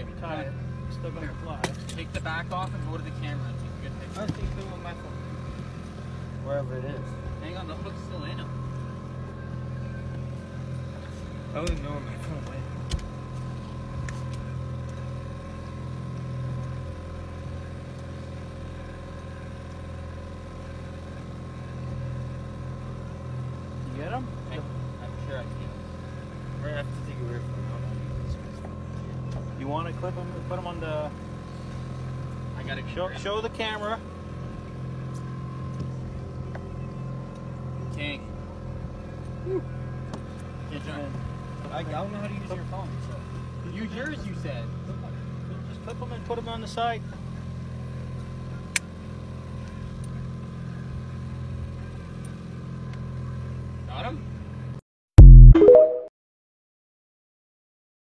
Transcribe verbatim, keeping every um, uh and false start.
Okay, tie it. Still gonna fly. Take the back off and go to the camera and take a good picture. I'll take the one with my phone. Wherever it is. Hang on, the hook's still in him. I wouldn't know where my phone went. You get him? I, I'm sure I can. We're gonna have to take a rear phone. You want to clip him? Put him on the. I gotta show, show the camera. King. Woo. Get your in. I don't know how to use your phone, so. Use yours, you said. Just clip them and put them on the side.